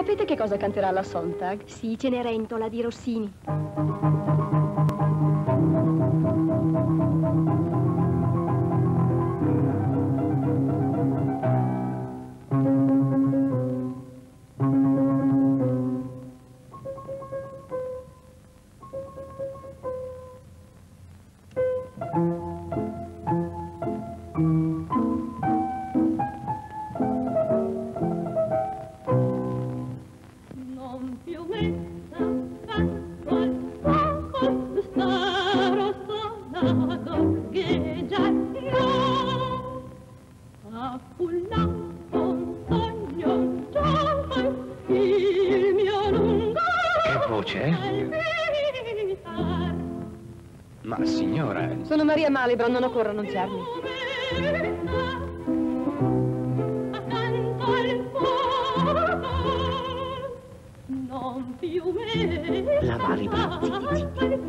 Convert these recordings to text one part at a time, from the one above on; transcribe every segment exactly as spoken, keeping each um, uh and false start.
sapete che cosa canterà la Sontag? Sì, Cenerentola di Rossini. Ma signora... Sono Maria Malibran, non occorre annunciarmi. La Malibran, zitti, zitti.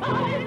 Bye.